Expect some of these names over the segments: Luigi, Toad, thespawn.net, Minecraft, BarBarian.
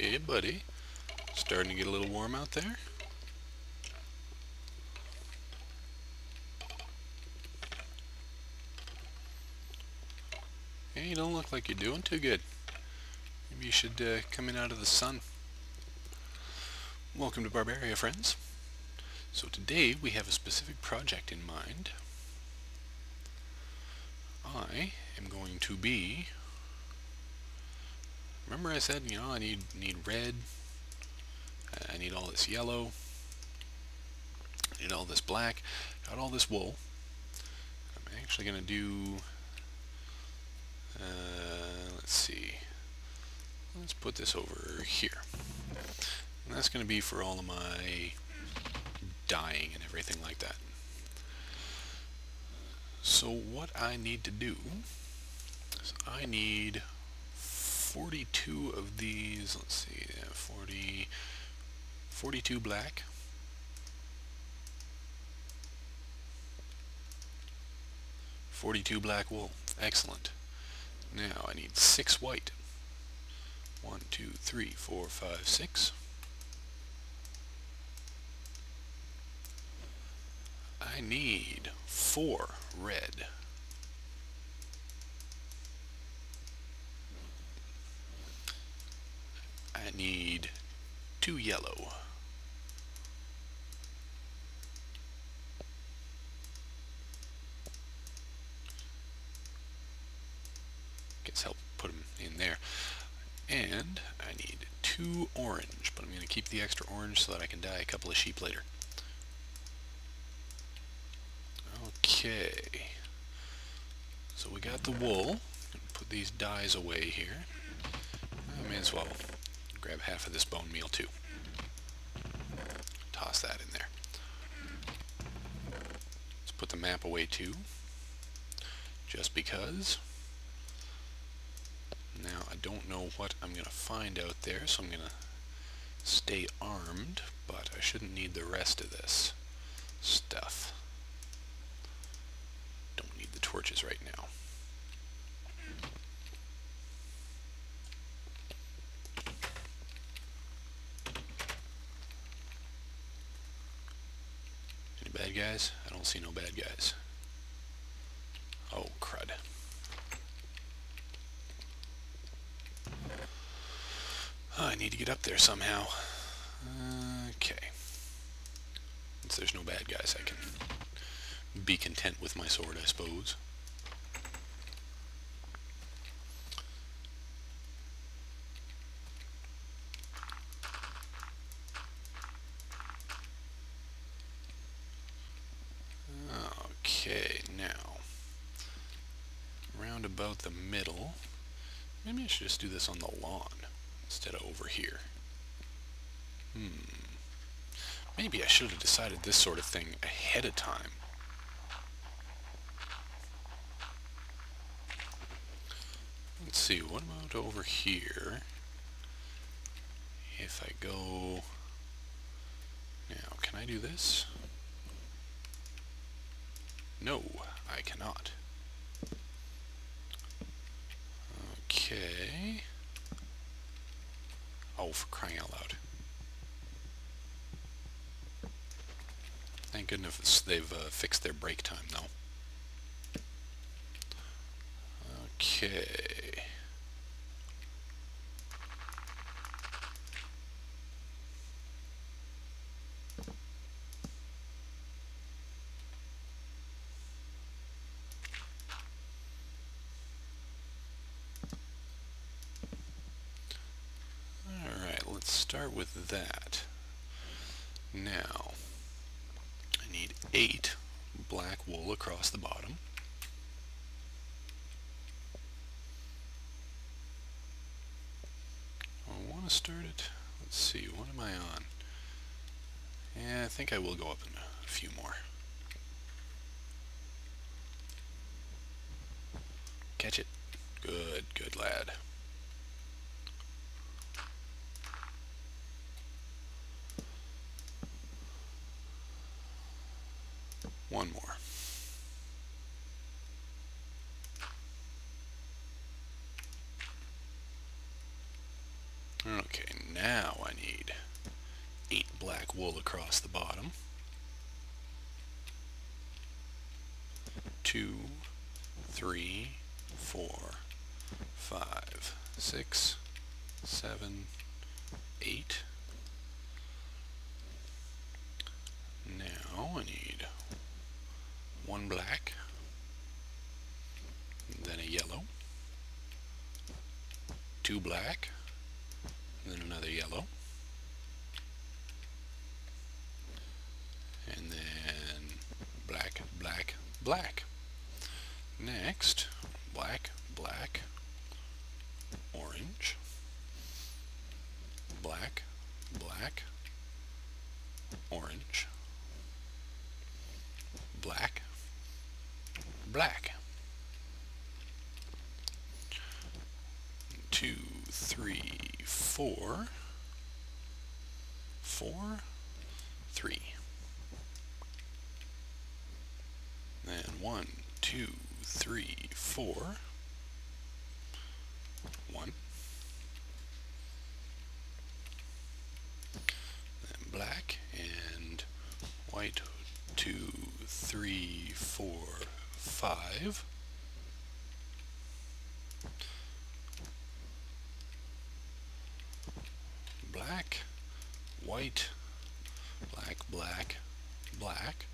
Hey buddy, starting to get a little warm out there? Hey, you don't look like you're doing too good. Maybe you should come in out of the sun. Welcome to BarBarian, friends. So today we have a specific project in mind. I am going to be... Remember I said, you know, I need red, I need all this yellow, I need all this black, got all this wool. I'm actually going to do... let's see. Let's put this over here. And that's going to be for all of my dyeing and everything like that. So what I need to do is I need 42 of these. Let's see, 42 black. Black wool. Excellent. Now I need 6 white. 1, 2, 3, 4, 5, 6. I need 4 red. I need 2 yellow. Guess I'll put them in there. And I need 2 orange, but I'm going to keep the extra orange so that I can dye a couple of sheep later. Okay, so we got the wool. Put these dyes away here. I may as well grab half of this bone meal too. Toss that in there. Let's put the map away too, just because. Now I don't know what I'm going to find out there, so I'm going to stay armed, but I shouldn't need the rest of this stuff. Don't need the torches right now. Any bad guys? I don't see no bad guys. Oh, crud. Oh, I need to get up there somehow. Okay. Since there's no bad guys, I can be content with my sword, I suppose. Okay, now, round about the middle, maybe I should just do this on the lawn instead of over here. Maybe I should have decided this sort of thing ahead of time. Let's see, what about over here? If I go... Now, can I do this? No, I cannot. Okay... Oh, for crying out loud. Thank goodness they've fixed their break time, though. Okay... Start with that. Now, I need 8 black wool across the bottom. I want to start it. Let's see, what am I on? Yeah, I think I will go up in a few more. Catch it. Good, good lad. One more. Okay, I need 8 black wool across the bottom, 2, 3, 4, 5, 6, 7, 8. Now I need 1 black, then a yellow, 2 black, then another yellow, and then black, black, black. Next, black, black, orange, black, black, orange, black, black. 2, 3, 4, 4, 3. And 1, 2, 3, 4, 1. Then black and white, 2, 3, 4, 5. Black, white, black, black, black.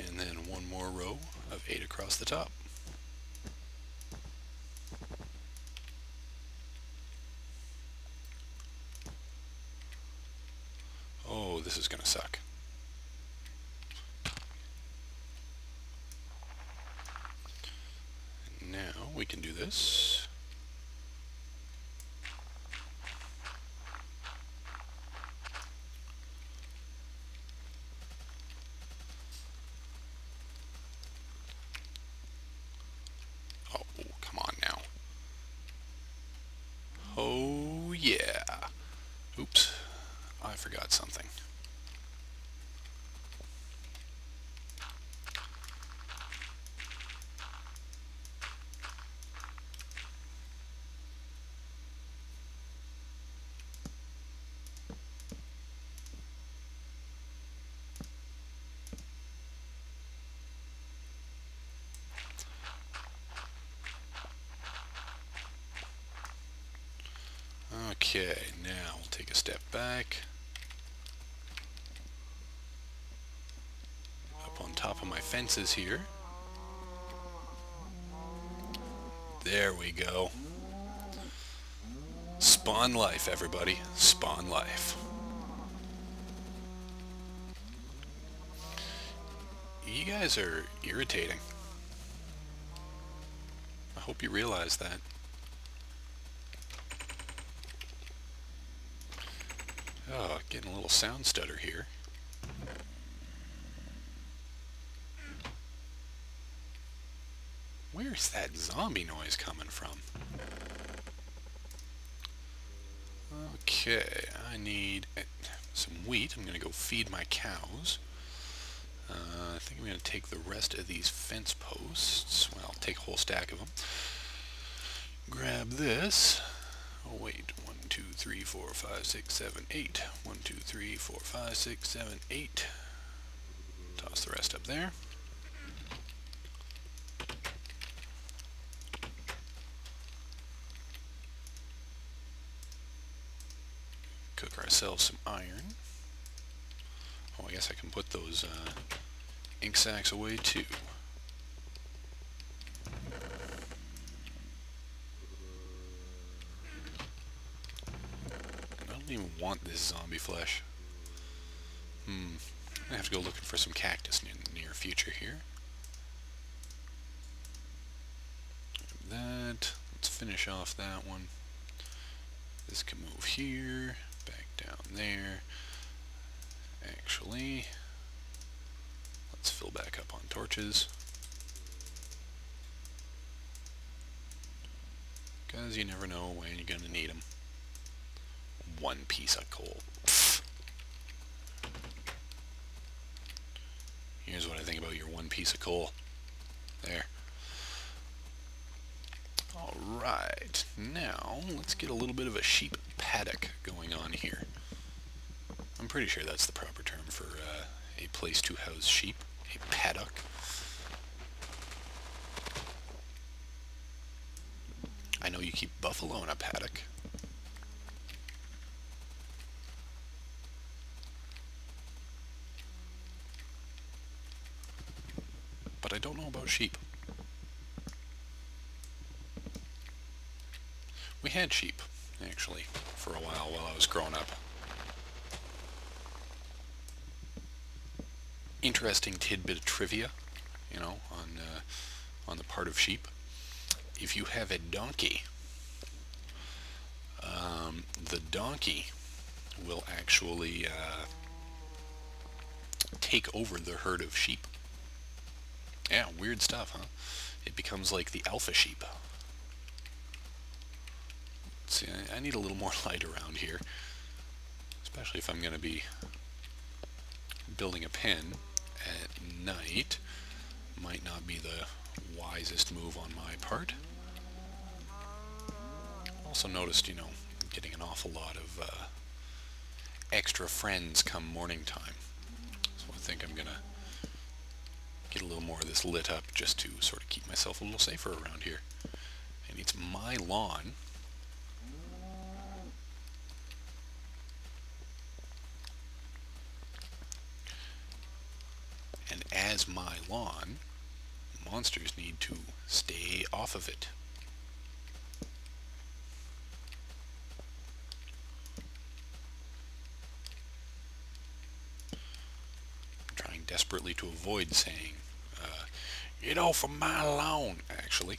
And then 1 more row of 8 across the top. Oh, this is gonna suck. Now we can do this. Oh, come on now. Oh yeah. Oops, I forgot something. Okay, now we'll take a step back. Up on top of my fences here. There we go. Spawn life, everybody. Spawn life. You guys are irritating. I hope you realize that. Oh, getting a little sound stutter here. Where's that zombie noise coming from? Okay, I need some wheat. I'm gonna go feed my cows. I think I'm gonna take the rest of these fence posts. Well, I'll take a whole stack of them. Grab this. Oh wait, 1, 2, 3, 4, 5, 6, 7, 8. 1, 2, 3, 4, 5, 6, 7, 8. Toss the rest up there. Cook ourselves some iron. Oh, I guess I can put those ink sacks away too. I don't even want this zombie flesh. I have to go looking for some cactus in the near future here. That. Let's finish off that one. This can move here, back down there. Actually, let's fill back up on torches. Because you never know when you're going to need them. 1 piece of coal. Pfft. Here's what I think about your 1 piece of coal. There. Alright. And now, let's get a little bit of a sheep paddock going on here. I'm pretty sure that's the proper term for a place to house sheep, a paddock. I know you keep buffalo in a paddock. But I don't know about sheep. We had sheep, actually, for a while I was growing up. Interesting tidbit of trivia, you know, on the part of sheep. If you have a donkey, the donkey will actually take over the herd of sheep. Yeah, weird stuff, huh? It becomes like the alpha sheep. Let's see, I need a little more light around here, especially if I'm going to be building a pen at night. Might not be the wisest move on my part. Also noticed, you know, getting an awful lot of extra friends come morning time. So I think I'm going to get a little more of this lit up just to sort of keep myself a little safer around here. And it's my lawn. And as my lawn, monsters need to stay off of it. I'm trying desperately to avoid saying get off of my lawn, actually.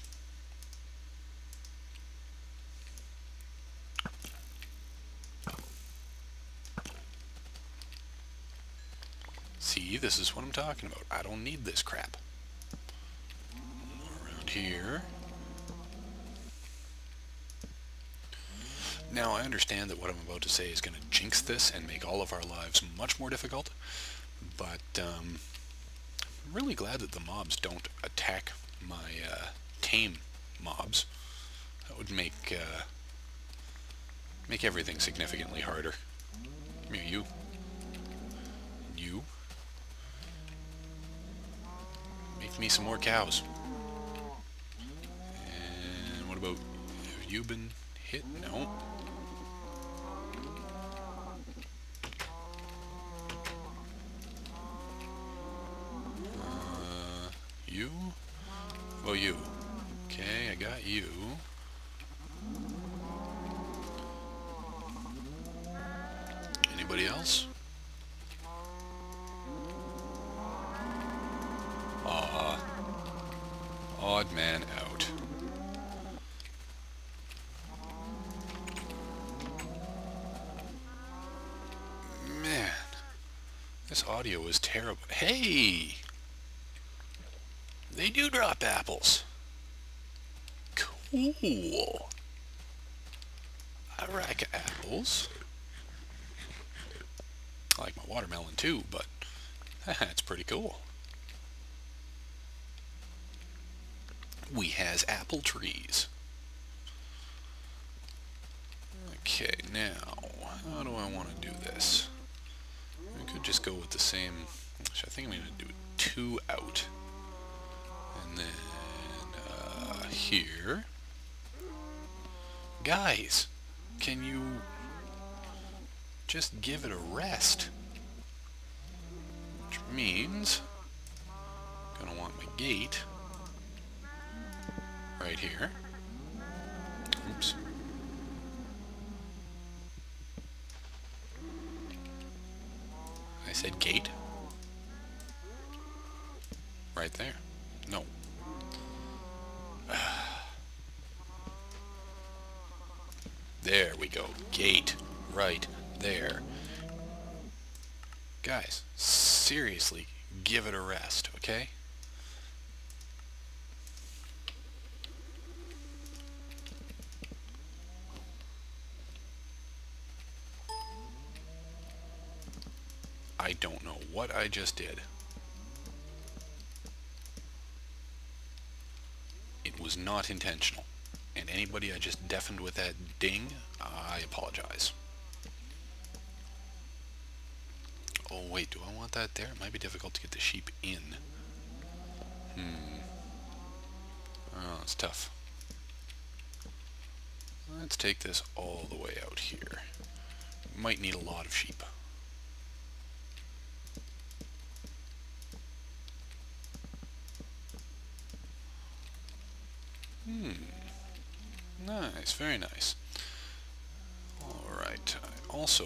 See, this is what I'm talking about. I don't need this crap. Around here. Now, I understand that what I'm about to say is going to jinx this and make all of our lives much more difficult, but I'm really glad that the mobs don't attack my tame mobs. That would make make everything significantly harder. Come here, you. You. Make me some more cows. And what about, have you been hit? No. You? Oh, you. Okay, I got you. Anybody else? Odd man out. Man, this audio is terrible. Hey! They do drop apples. Cool. I like apples. I like my watermelon too, but that's pretty cool. We has apple trees. Okay, now, how do I want to do this? I could just go with the same, actually, I think I'm going to do two out. And then, here. Guys, can you just give it a rest? Which means I'm going to want my gate right here. Oops. I said gate. Right there. No. There we go. Gate. Right there. Guys, seriously, give it a rest, okay? I don't know what I just did. It was not intentional, and and anybody I just deafened with that ding, I apologize. Oh wait, do I want that there? It might be difficult to get the sheep in. Oh, it's tough. Let's take this all the way out here. Might need a lot of sheep. Nice, very nice. Alright, I also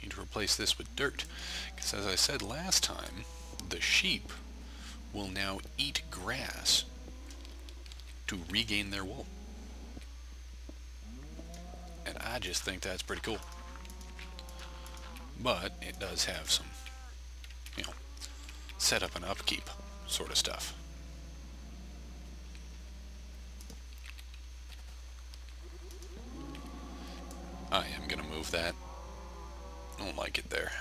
need to replace this with dirt, because as I said last time, the sheep will now eat grass to regain their wool. And I just think that's pretty cool. But it does have some, you know, setup and upkeep sort of stuff. I am going to move that. I don't like it there.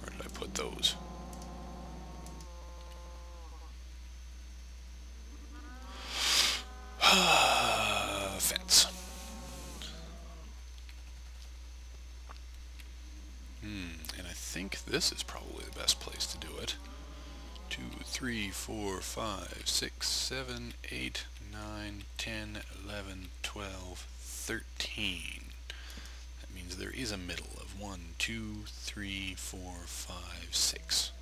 Where did I put those? Fence. And I think this is probably the best place to do it. 2, 3, 4, 5, 6, 7, 8, 9, 10, 11, 12, 13. That means there is a middle of 1, 2, 3, 4, 5, 6.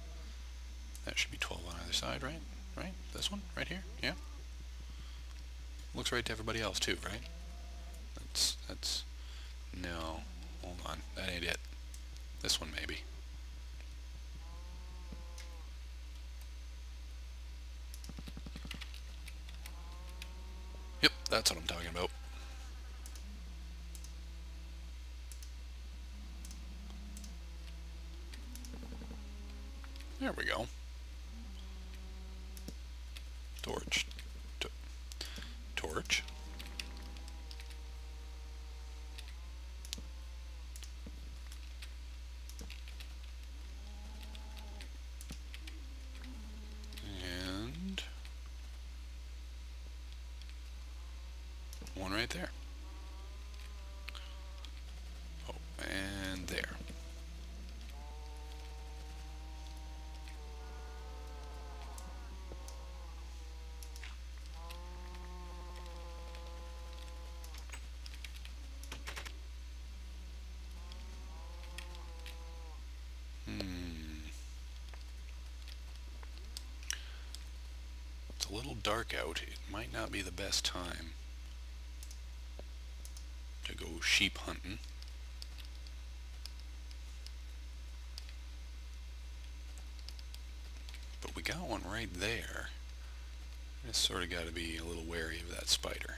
That should be 12 on either side, right? Right? This one? Right here? Yeah? Looks right to everybody else too, right? That's... No. Hold on. That ain't it. This one maybe. That's what I'm talking about. There we go. Torch. Torch. Right there. Oh, and there. It's a little dark out. It might not be the best time to go sheep hunting. But we got one right there. I just sort of got to be a little wary of that spider.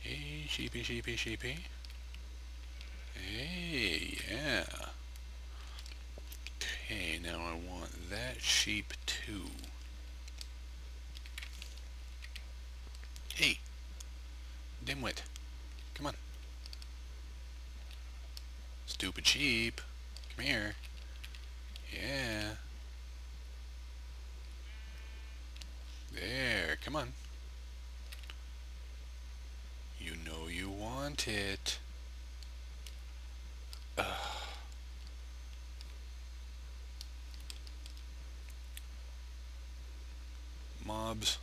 Hey, sheepy, sheepy, sheepy. Hey, yeah. Okay, now I want that sheep too. Hey, dimwit, come on. Stupid sheep, come here. Yeah. There, come on. You know you want it. Mobs.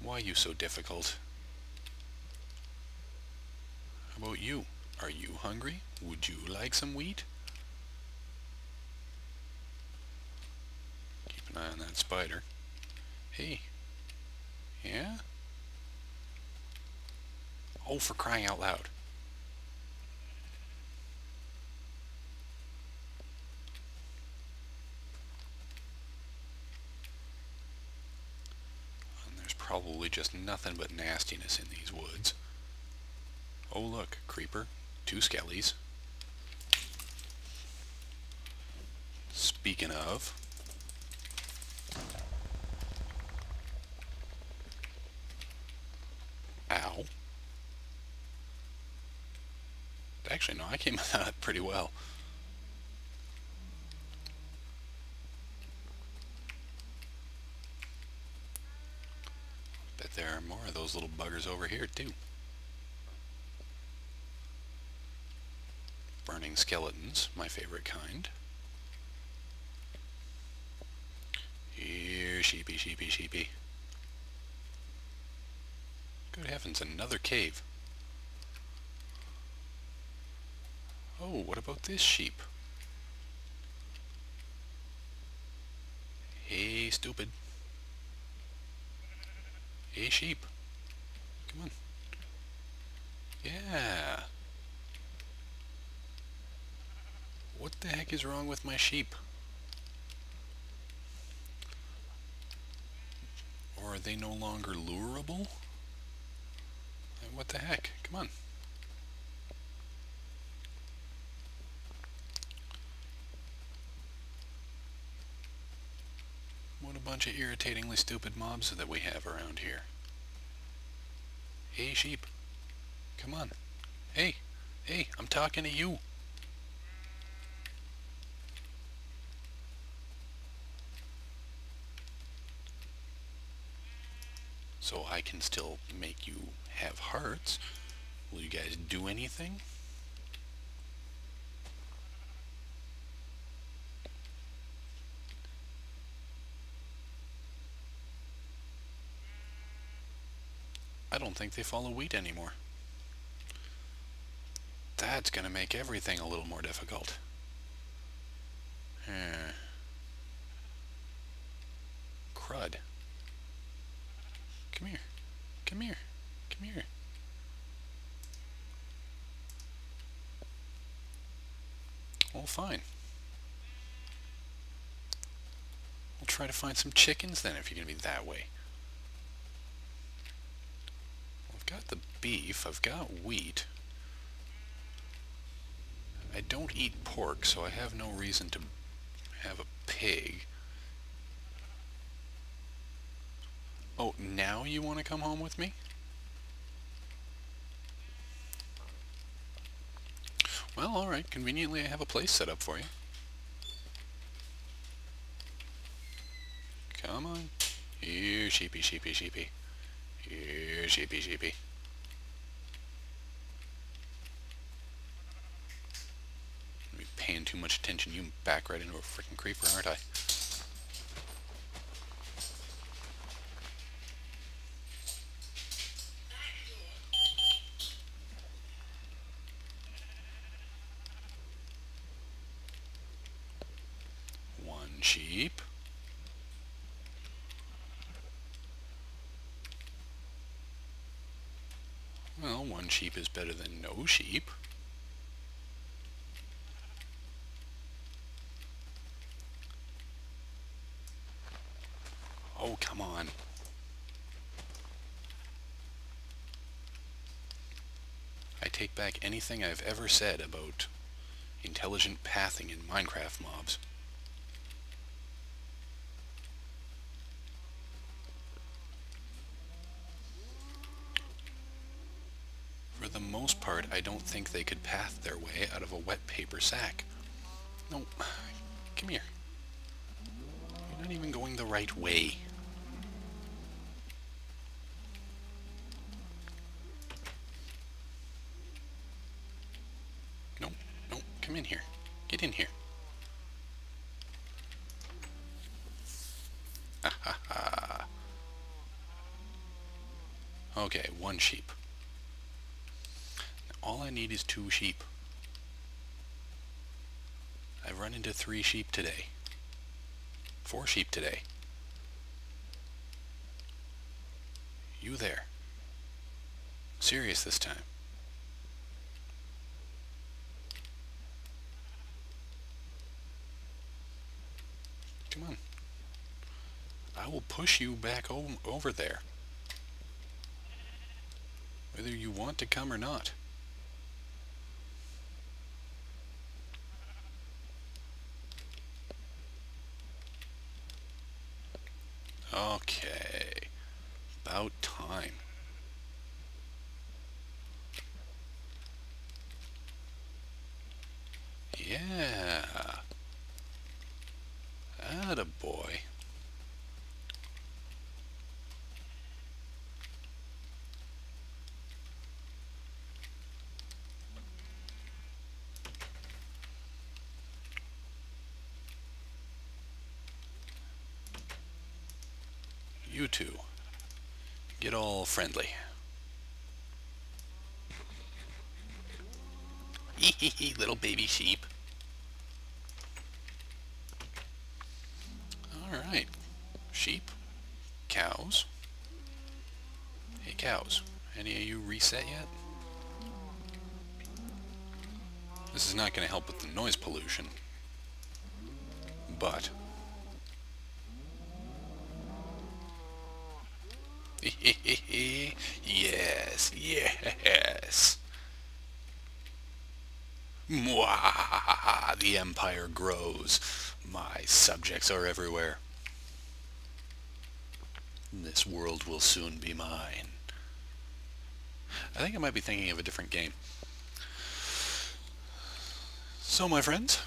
Why are you so difficult? How about you? Are you hungry? Would you like some wheat? Keep an eye on that spider. Hey. Yeah? Oh, for crying out loud. Probably just nothing but nastiness in these woods. Oh look, creeper, 2 skellies. Speaking of... Ow. Actually no, I came with that pretty well. that there are more of those little buggers over here too. Burning skeletons, my favorite kind. Here, sheepy, sheepy, sheepy. Good heavens, another cave. Oh, what about this sheep? Hey, stupid. Hey, sheep. Come on. Yeah. What the heck is wrong with my sheep? Or are they no longer lureable? What the heck? Come on. What a bunch of irritatingly stupid mobs that we have around here. Hey, sheep. Come on. Hey. Hey, I'm talking to you. So I can still make you have hearts. Will you guys do anything? I don't think they follow wheat anymore. That's gonna make everything a little more difficult. Crud. Come here. Come here. Come here. Well, fine. We'll try to find some chickens then if you're gonna be that way. Well, I've got the beef. I've got wheat. I don't eat pork, so I have no reason to have a pig. Oh, now you want to come home with me? Well, alright. Conveniently, I have a place set up for you. Come on. Here, sheepy, sheepy, sheepy. Here, sheepy, sheepy. I'm gonna be paying too much attention. You back right into a freaking creeper, aren't I? Sheep. Well, one sheep is better than no sheep. Oh, come on. I take back anything I've ever said about intelligent pathing in Minecraft mobs. For the most part, I don't think they could path their way out of a wet paper sack. No, come here. You're not even going the right way. No, no, come in here. Get in here. Ha ha ha. Okay, one sheep. All I need is two sheep. I've run into three sheep today. Four sheep today. You there. I'm serious this time. Come on. I will push you back over there. Whether you want to come or not. Okay, about time. Yeah, attaboy. You two, get all friendly. Little baby sheep. Alright. Sheep. Cows. Hey, cows. Any of you reset yet? This is not going to help with the noise pollution, but... yes, yes! Mwah! The empire grows. My subjects are everywhere. This world will soon be mine. I think I might be thinking of a different game. So my friends,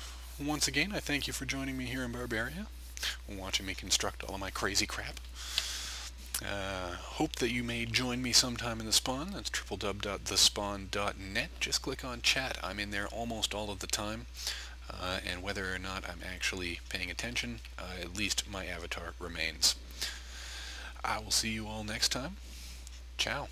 once again I thank you for joining me here in BarBarian, watching me construct all of my crazy crap. Hope that you may join me sometime in the spawn. That's www.thespawn.net. Just click on chat. I'm in there almost all of the time, and whether or not I'm actually paying attention, at least my avatar remains. I will see you all next time. Ciao.